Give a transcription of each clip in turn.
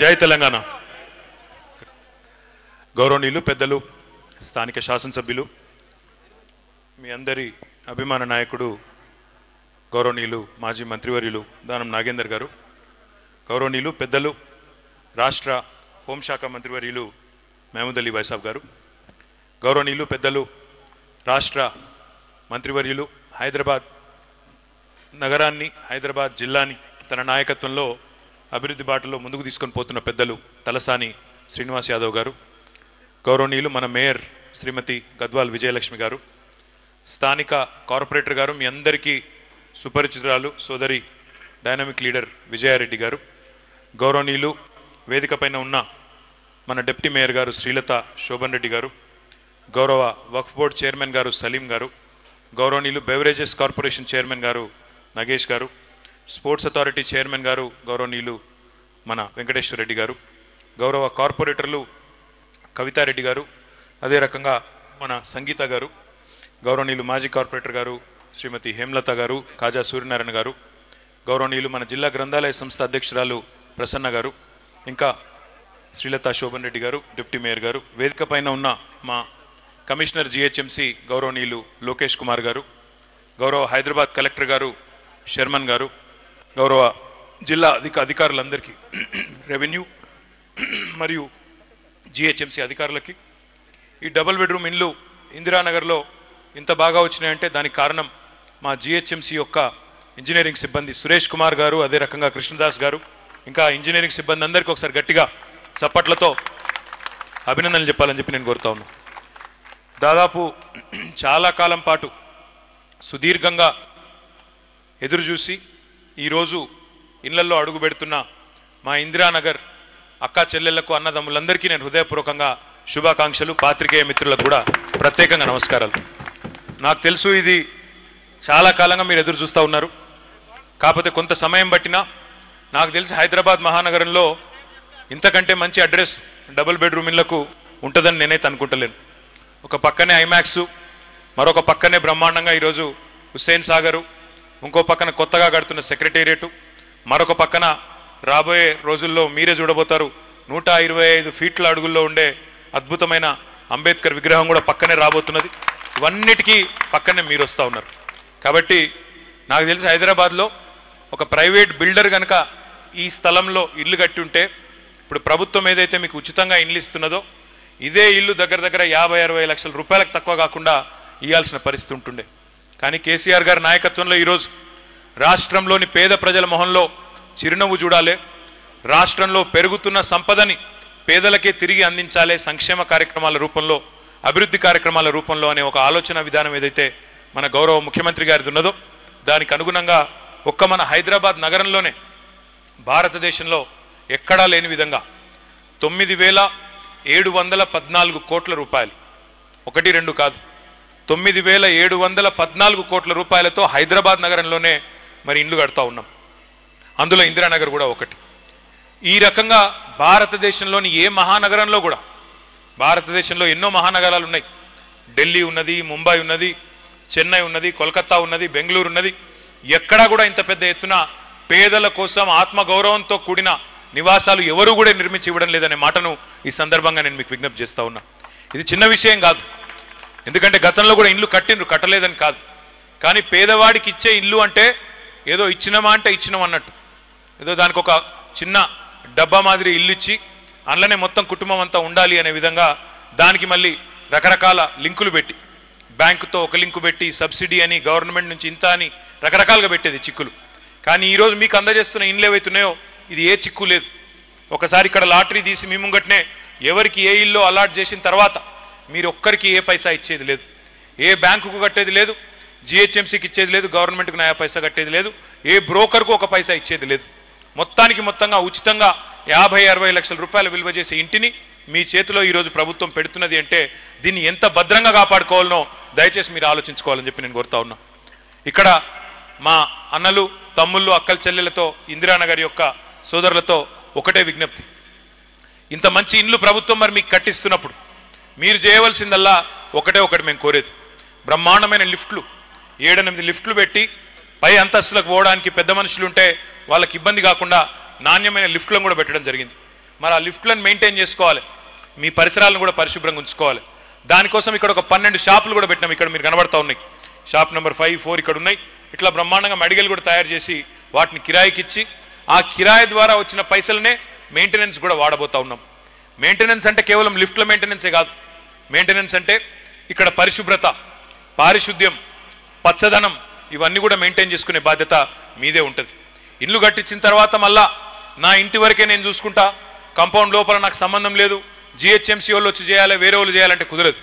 జై తెలంగాణ గౌరవనీయులు పెద్దలు స్థానిక శాసన సభ్యులు మీ అందరి అభిమాన నాయకుడు గౌరవనీయులు మాజీ మంత్రివర్యులు దానం నాగేందర్ గారు గౌరవనీయులు పెద్దలు రాష్ట్ర హోంశాఖ మంత్రివర్యులు మహమూద్ అలీ వైసాబ్ గారు గౌరవనీయులు పెద్దలు రాష్ట్ర మంత్రివర్యులు హైదరాబాద్ నగరాన్ని హైదరాబాద్ జిల్లాని తన నాయకత్వంలో అభివృద్ధి బాటలో ముందుకు తీసుకొని పోతున్న పెద్దలు తలసాని శ్రీనివాస్ యాదవ్ గారు గౌరవనీయులు మన మేయర్ శ్రీమతి గద్వాల్ విజయలక్ష్మి గారు స్థానిక కార్పొరేటర్ గారు మీ అందరికీ సుపరిచితురాలు సోదరి డైనమిక్ లీడర్ విజయారెడ్డి గారు గౌరవనీయులు వేదిక పైన ఉన్న మన డిప్యూటీ మేయర్ గారు శ్రీలత శోభన్ రెడ్డి గారు గౌరవ వక్ఫ్ బోర్డ్ చైర్మన్ గారు సలీం గారు గౌరవనీయులు బెవరేజెస్ కార్పొరేషన్ చైర్మన్ గారు నగేష్ గారు స్పోర్ట్స్ అథారిటీ చైర్మన్ గారు గౌరవనీయులు మన వెంకటేశ్వర రెడ్డి గారు గౌరవ కార్పొరేటర్లు కవితారెడ్డి గారు అదే రకంగా మన సంగీత గారు గౌరవనీయులు మాజీ కార్పొరేటర్ గారు శ్రీమతి హేమలత గారు కాజా సూర్యనారాయణ గారు గౌరవనీయులు మన జిల్లా గ్రంథాలయ సంస్థ అధ్యక్షురాలు ప్రసన్న గారు ఇంకా శ్రీలత శోభన్ రెడ్డి గారు డిప్యూటీ మేయర్ గారు వేదిక పైన ఉన్న మా కమిషనర్ జిహెచ్ఎంసి గౌరవనీయులు లోకేష్ కుమార్ గారు గౌరవ హైదరాబాద్ కలెక్టర్ గారు శర్మన్ గారు గౌరవ జిల్లా అధికారులందరికీ రెవెన్యూ మరియు జిహెచ్ఎంసీ అధికారులకి ఈ డబుల్ బెడ్రూమ్ ఇండ్లు ఇందిరానగర్లో ఇంత బాగా వచ్చినాయంటే దానికి కారణం మా జిహెచ్ఎంసీ యొక్క ఇంజనీరింగ్ సిబ్బంది సురేష్ కుమార్ గారు అదే రకంగా కృష్ణదాస్ గారు ఇంకా ఇంజనీరింగ్ సిబ్బంది అందరికీ ఒకసారి గట్టిగా చప్పట్లతో అభినందనలు చెప్పాలని చెప్పి నేను కోరుతా ఉన్నాను. దాదాపు చాలా కాలం పాటు సుదీర్ఘంగా ఎదురుచూసి ఈరోజు ఇళ్లలో అడుగు పెడుతున్న మా ఇందిరానగర్ అక్క చెల్లెళ్లకు అన్నదమ్ములందరికీ నేను హృదయపూర్వకంగా శుభాకాంక్షలు, పాత్రికేయ మిత్రులకు కూడా ప్రత్యేకంగా నమస్కారాలు. నాకు తెలుసు ఇది చాలా కాలంగా మీరు ఎదురు చూస్తూ ఉన్నారు, కాకపోతే కొంత సమయం పట్టినా నాకు తెలిసి హైదరాబాద్ మహానగరంలో ఇంతకంటే మంచి అడ్రస్ డబుల్ బెడ్రూమ్ ఇళ్లకు ఉంటుందని నేనైతే అనుకుంటలేను. ఒక పక్కనే ఐమాక్స్, మరొక పక్కనే బ్రహ్మాండంగా ఈరోజు హుస్సేన్ సాగరు, ఇంకో పక్కన కొత్తగా కడుతున్న సెక్రటేరియట్, మరొక పక్కన రాబోయే రోజుల్లో మీరే చూడబోతారు 125 ఫీట్ల అడుగుల్లో ఉండే అద్భుతమైన అంబేద్కర్ విగ్రహం కూడా పక్కనే రాబోతున్నది. ఇవన్నిటికీ పక్కనే మీరు వస్తూ ఉన్నారు కాబట్టి నాకు తెలిసి హైదరాబాద్లో ఒక ప్రైవేట్ బిల్డర్ కనుక ఈ స్థలంలో ఇల్లు కట్టి ఉంటే, ఇప్పుడు ప్రభుత్వం ఏదైతే మీకు ఉచితంగా ఇల్లు ఇస్తున్నదో ఇదే ఇల్లు దగ్గర దగ్గర 50-60 లక్షల రూపాయలకు తక్కువ కాకుండా ఇవ్వాల్సిన పరిస్థితి ఉంటుండే. కానీ కేసీఆర్ గారి నాయకత్వంలో ఈరోజు రాష్ట్రంలోని పేద ప్రజల మొహంలో చిరునవ్వు చూడాలి, రాష్ట్రంలో పెరుగుతున్న సంపదని పేదలకే తిరిగి అందించాలి సంక్షేమ కార్యక్రమాల రూపంలో, అభివృద్ధి కార్యక్రమాల రూపంలో అనే ఒక ఆలోచన విధానం ఏదైతే మన గౌరవ ముఖ్యమంత్రి గారిది ఉన్నదో దానికి అనుగుణంగా ఒక్క మన హైదరాబాద్ నగరంలోనే భారతదేశంలో ఎక్కడా లేని విధంగా 9,714 కోట్ల రూపాయలు, 1-2 కాదు, 9,714 కోట్ల రూపాయలతో హైదరాబాద్ నగరంలోనే మరి ఇండ్లు కడతా ఉన్నాం. అందులో ఇందిరానగర్ కూడా ఒకటి. ఈ రకంగా భారతదేశంలోని ఏ మహానగరంలో కూడా, భారతదేశంలో ఎన్నో మహానగరాలు ఉన్నాయి, ఢిల్లీ ఉన్నది, ముంబై ఉన్నది, చెన్నై ఉన్నది, కోల్కతా ఉన్నది, బెంగళూరు ఉన్నది, ఎక్కడా కూడా ఇంత పెద్ద ఎత్తున పేదల కోసం ఆత్మగౌరవంతో కూడిన నివాసాలు ఎవరు కూడా నిర్మించి ఇవ్వడం లేదనే మాటను ఈ సందర్భంగా నేను మీకు విజ్ఞప్తి చేస్తా ఉన్నా. ఇది చిన్న విషయం కాదు, ఎందుకంటే గతంలో కూడా ఇండ్లు కట్టిండ్రు, కట్టలేదని కాదు, కానీ పేదవాడికి ఇచ్చే ఇల్లు అంటే ఏదో ఇచ్చినామా అంటే ఇచ్చినాం అన్నట్టు, ఏదో దానికి ఒక చిన్న డబ్బా మాదిరి ఇల్లు ఇచ్చి అందులోనే మొత్తం కుటుంబం అంతా ఉండాలి అనే విధంగా దానికి మళ్ళీ రకరకాల లింకులు పెట్టి, బ్యాంకుతో ఒక లింకు పెట్టి, సబ్సిడీ అని, గవర్నమెంట్ నుంచి ఇంత అని, రకరకాలుగా పెట్టేది చిక్కులు. కానీ ఈరోజు మీకు అందజేస్తున్న ఇండ్లు ఏవైతున్నాయో ఇది ఏ చిక్కు లేదు. ఒకసారి ఇక్కడ లాటరీ తీసి మీ ముంగట్నే ఎవరికి ఏ ఇల్లు అలాట్ చేసిన తర్వాత మీరు ఒక్కరికి ఏ పైసా ఇచ్చేది లేదు, ఏ బ్యాంకుకు కట్టేది లేదు, జిహెచ్ఎంసీకి ఇచ్చేది లేదు, గవర్నమెంట్కు నయా పైసా కట్టేది లేదు, ఏ బ్రోకర్కు ఒక పైసా ఇచ్చేది లేదు. మొత్తానికి మొత్తంగా ఉచితంగా 50-60 లక్షల రూపాయలు విలువ చేసే ఇంటిని మీ చేతిలో ఈరోజు ప్రభుత్వం పెడుతున్నది అంటే దీన్ని ఎంత భద్రంగా కాపాడుకోవాలనో దయచేసి మీరు ఆలోచించుకోవాలని చెప్పి నేను కోరుతా ఉన్నా. ఇక్కడ మా అన్నలు, తమ్ముళ్ళు, అక్కల చెల్లెలతో, ఇందిరానగర్ యొక్క సోదరులతో ఒకటే విజ్ఞప్తి, ఇంత మంచి ఇండ్లు ప్రభుత్వం మరి మీకు కట్టిస్తున్నప్పుడు మీరు చేయవలసిందల్లా ఒకటి మేము కోరేది, బ్రహ్మాండమైన లిఫ్ట్లు, 7-8 లిఫ్ట్లు పెట్టి పై అంతస్తులకు పోవడానికి పెద్ద మనుషులుంటే వాళ్ళకి ఇబ్బంది కాకుండా నాణ్యమైన లిఫ్ట్లను కూడా పెట్టడం జరిగింది. మరి ఆ లిఫ్ట్‌లను మెయింటైన్ చేసుకోవాలి మీ పరిసరాలను కూడా పరిశుభ్రంగా ఉంచుకోవాలి దాని కోసం ఇక్కడ ఒక 12 షాపులు కూడా పెట్టాం ఇక్కడ మీరు కనబడతా ఉన్నాయి షాప్ నంబర్ 5 4 ఇక్కడ ఉన్నాయి ఇట్లా బ్రహ్మాండంగా మెడికల్ కూడా తయారు చేసి వాటిని కిరాయికి ఇచ్చి ఆ కిరాయి ద్వారా వచ్చిన పైసలనే మెయింటెనెన్స్ కూడా వాడబోతా ఉన్నాం మెయింటెనెన్స్ అంటే కేవలం లిఫ్ట్ల మెయింటెనెన్సే కాదు మెయింటెనెన్స్ అంటే ఇక్కడ పరిశుభ్రత పారిశుద్ధ్యం పచ్చదనం ఇవన్నీ కూడా మెయింటైన్ చేసుకునే బాధ్యత మీదే ఉంటది ఇల్లు కట్టించిన తర్వాత మళ్ళా నా ఇంటి వరకే నేను చూసుకుంటా కంపౌండ్ లోపల నాకు సంబంధం లేదు జీహెచ్ఎంసీ వాళ్ళు వచ్చి చేయాలి వేరే వాళ్ళు చేయాలంటే కుదరదు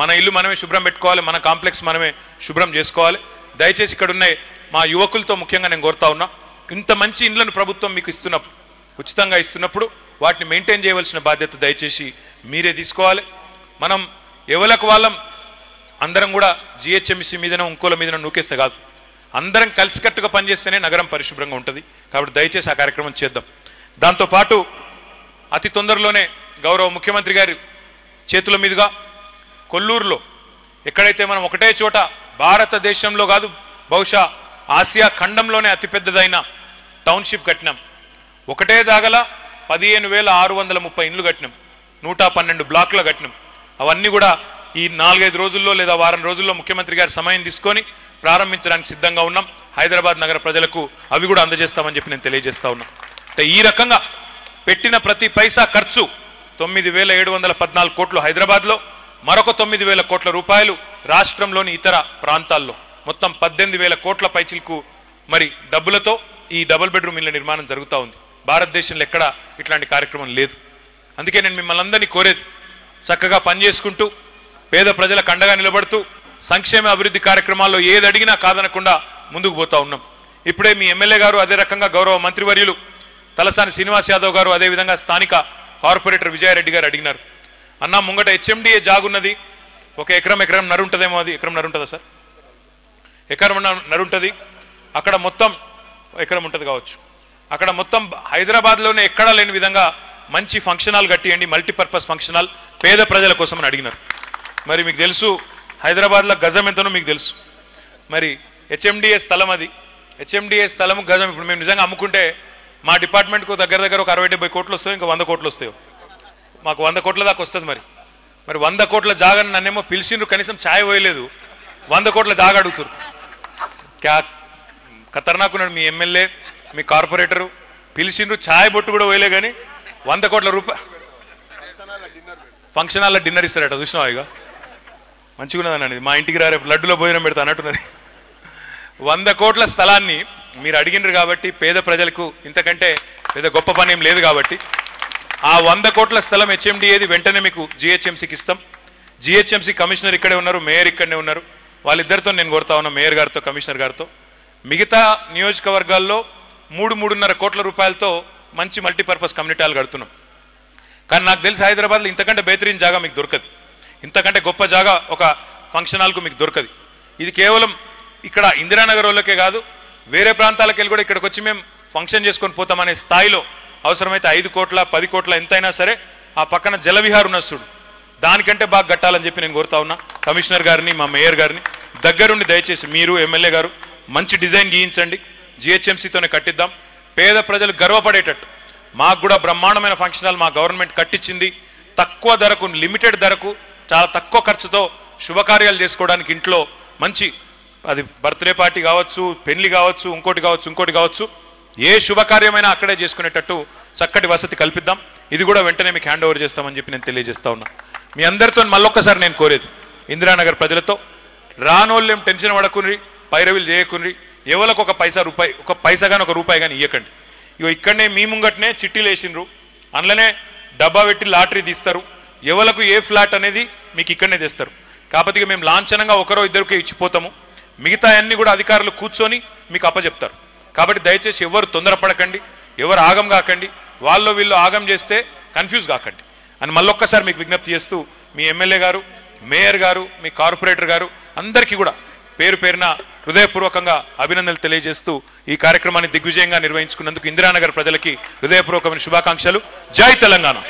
మన ఇల్లు మనమే శుభ్రం పెట్టుకోవాలి మన కాంప్లెక్స్ మనమే శుభ్రం చేసుకోవాలి దయచేసి ఇక్కడ ఉన్న మా యువకులతో ముఖ్యంగా నేను కోరుతా ఉన్నా ఇంత మంచి ఇళ్లను ప్రభుత్వం మీకు ఇస్తున్నప్పుడు ఉచితంగా ఇస్తున్నప్పుడు వాటిని మెయింటైన్ చేయవలసిన బాధ్యత దయచేసి మీరే తీసుకోవాలి మనం ఎవలకు వాళ్ళం అందరం కూడా జీహెచ్ఎంసీ మీదనో ఇంకోల మీదనో నూకేస్తే కాదు అందరం కలిసికట్టుగా పనిచేస్తేనే నగరం పరిశుభ్రంగా ఉంటుంది కాబట్టి దయచేసి ఆ కార్యక్రమం చేద్దాం దాంతో పాటు అతి తొందరలోనే గౌరవ ముఖ్యమంత్రి గారి చేతుల మీదుగా కొల్లూరులో ఎక్కడైతే మనం ఒకటే చోట భారతదేశంలో కాదు బహుశా ఆసియా ఖండంలోనే అతిపెద్దదైన టౌన్షిప్ కట్టినాం ఒకటే దాగల 15,630 ఇండ్లు కట్టినాం 112 బ్లాక్లు కట్టినాం అవన్నీ కూడా ఈ 4-5 రోజుల్లో లేదా వారం రోజుల్లో ముఖ్యమంత్రి గారి సమయం తీసుకొని ప్రారంభించడానికి సిద్ధంగా ఉన్నాం హైదరాబాద్ నగర ప్రజలకు అవి కూడా అందజేస్తామని చెప్పి నేను తెలియజేస్తా ఉన్నా ఈ రకంగా పెట్టిన ప్రతి పైసా ఖర్చు 9,714 కోట్లు హైదరాబాద్లో మరొక 9,000 కోట్ల రూపాయలు రాష్ట్రంలోని ఇతర ప్రాంతాల్లో మొత్తం 18,000 కోట్ల పైచిలకు మరి డబ్బులతో ఈ డబుల్ బెడ్రూమ్ ఇళ్ల నిర్మాణం జరుగుతూ ఉంది భారతదేశంలో ఎక్కడ ఇట్లాంటి కార్యక్రమం లేదు అందుకే నేను మిమ్మల్ని అందరినీ కోరేది చక్కగా పనిచేసుకుంటూ పేద ప్రజల కండగా నిలబడుతూ సంక్షేమ అభివృద్ధి కార్యక్రమాల్లో ఏది అడిగినా కాదనకుండా ముందుకు పోతా ఉన్నాం ఇప్పుడే మీ ఎమ్మెల్యే గారు అదే రకంగా గౌరవ మంత్రివర్యులు తలసాని శ్రీనివాస్ యాదవ్ గారు అదేవిధంగా స్థానిక కార్పొరేటర్ విజయారెడ్డి గారు అడిగినారు అన్నా ముంగట హెచ్ఎండిఏ జాగున్నది ఒక ఎకరం నరుంటదేమో అది ఎకరం నరుంటుందా సార్ ఎకరం నరుంటుంది అక్కడ మొత్తం ఎకరం ఉంటుంది కావచ్చు అక్కడ మొత్తం హైదరాబాద్లోనే ఎక్కడా లేని విధంగా మంచి ఫంక్షన్ హాల్ కట్టియండి మల్టీపర్పస్ ఫంక్షన్ హాల్ పేద ప్రజల కోసం అని అడిగినారు మరి మీకు తెలుసు హైదరాబాద్లో గజం ఎంతనో మీకు తెలుసు మరి హెచ్ఎండిఏ స్థలం అది హెచ్ఎండిఏ స్థలం గజం ఇప్పుడు మేము నిజంగా అమ్ముకుంటే మా డిపార్ట్మెంట్కు దగ్గర ఒక 60-70 కోట్లు వస్తాయి ఇంకా 100 కోట్లు వస్తాయో మాకు 100 కోట్ల దాకా వస్తుంది మరి 100 కోట్ల జాగని నన్నేమో పిలిచిండ్రు కనీసం ఛాయ్ పోయలేదు 100 కోట్ల జాగ అడుగుతారు క్యా ఖతర్నాకున్నాడు మీ ఎమ్మెల్యే మీ కార్పొరేటరు పిలిచిండ్రు ఛాయ్ బొట్టు కూడా పోయలే కానీ 100 కోట్ల రూపాయలు ఫంక్షన్ హాల్లో డిన్నర్ ఇస్తారట చూసినా ఇక మంచిగున్నదనండి మా ఇంటికి రా రేపు లడ్డులో భోజనం పెడతా అన్నట్టున్నది 100 కోట్ల స్థలాన్ని మీరు అడిగినారు కాబట్టి పేద ప్రజలకు ఇంతకంటే పెద్ద గొప్ప పని ఏం లేదు కాబట్టి ఆ 100 కోట్ల స్థలం హెచ్ఎండిఏది వెంటనే మీకు జీహెచ్ఎంసీకి ఇస్తాం జీహెచ్ఎంసీ కమిషనర్ ఇక్కడే ఉన్నారు మేయర్ ఇక్కడనే ఉన్నారు వాళ్ళిద్దరితో నేను కోరుతా ఉన్నా మేయర్ గారితో కమిషనర్ గారితో మిగతా నియోజకవర్గాల్లో 3-3.5 కోట్ల రూపాయలతో మంచి మల్టీపర్పస్ కమ్యూనిటీలు కడుతున్నాం కానీ నాకు తెలిసి హైదరాబాద్లో ఇంతకంటే బెహతరీన్ జాగా మీకు దొరకదు ఇంతకంటే గొప్ప జాగా ఒక ఫంక్షన్ హాల్కు మీకు దొరకదు ఇది కేవలం ఇక్కడ ఇందిరానగర్ వాళ్ళకే కాదు వేరే ప్రాంతాలకు వెళ్ళి కూడా ఇక్కడికి వచ్చి మేము ఫంక్షన్ చేసుకొని పోతామనే స్థాయిలో అవసరమైతే 5 కోట్ల 10 కోట్ల ఎంతైనా సరే ఆ పక్కన జలవిహార్ ఉన్నస్తుడు దానికంటే బాగా కట్టాలని చెప్పి నేను కోరుతా ఉన్నా కమిషనర్ గారిని మా మేయర్ గారిని దగ్గరుండి దయచేసి మీరు ఎమ్మెల్యే గారు మంచి డిజైన్ గీయించండి జీహెచ్ఎంసీతోనే కట్టిద్దాం పేద ప్రజలు గర్వపడేటట్టు మాకు కూడా బ్రహ్మాండమైన ఫంక్షన్ హాల్ మా గవర్నమెంట్ కట్టించింది తక్కువ ధరకు లిమిటెడ్ ధరకు చాలా తక్కువ ఖర్చుతో శుభకార్యాలు చేసుకోవడానికి ఇంట్లో మంచి అది బర్త్డే పార్టీ కావచ్చు పెళ్లి కావచ్చు ఇంకోటి కావచ్చు ఏ శుభకార్యమైనా అక్కడే చేసుకునేటట్టు చక్కటి వసతి కల్పిద్దాం ఇది కూడా వెంటనే మీకు హ్యాండ్ ఓవర్ చేస్తామని చెప్పి నేను తెలియజేస్తా ఉన్నా మీ అందరితో మళ్ళొక్కసారి నేను కోరేది ఇందిరానగర్ ప్రజలతో రానోళ్ళేం టెన్షన్ పడకుని పైరవీలు చేయకుని ఎవరికి ఒక పైసా కానీ ఇవ్వకండి ఇగో ఇక్కడనే మీ ముంగటనే చిట్టీలు వేసినారు అందులోనే డబ్బా పెట్టి లాటరీ తీస్తారు ఎవలకు ఏ ఫ్లాట్ అనేది మీకు ఇక్కడనే తెస్తారు కాకపోతే మేము లాంఛనంగా ఒకరో ఇద్దరికే ఇచ్చిపోతాము మిగతా అన్ని కూడా అధికారులు కూర్చొని మీకు అప్పచెప్తారు కాబట్టి దయచేసి ఎవరు తొందరపడకండి ఎవరు ఆగం కాకండి వాళ్ళు వీళ్ళు ఆగం చేస్తే కన్ఫ్యూజ్ కాకండి అని మళ్ళొక్కసారి మీకు విజ్ఞప్తి చేస్తూ మీ ఎమ్మెల్యే గారు మేయర్ గారు మీ కార్పొరేటర్ గారు అందరికీ కూడా పేరున హృదయపూర్వకంగా అభినందనలు తెలియజేస్తూ ఈ కార్యక్రమాన్ని దిగ్విజయంగా నిర్వహించుకున్నందుకు ఇందిరానగర్ ప్రజలకి హృదయపూర్వకమైన శుభాకాంక్షలు జై తెలంగాణ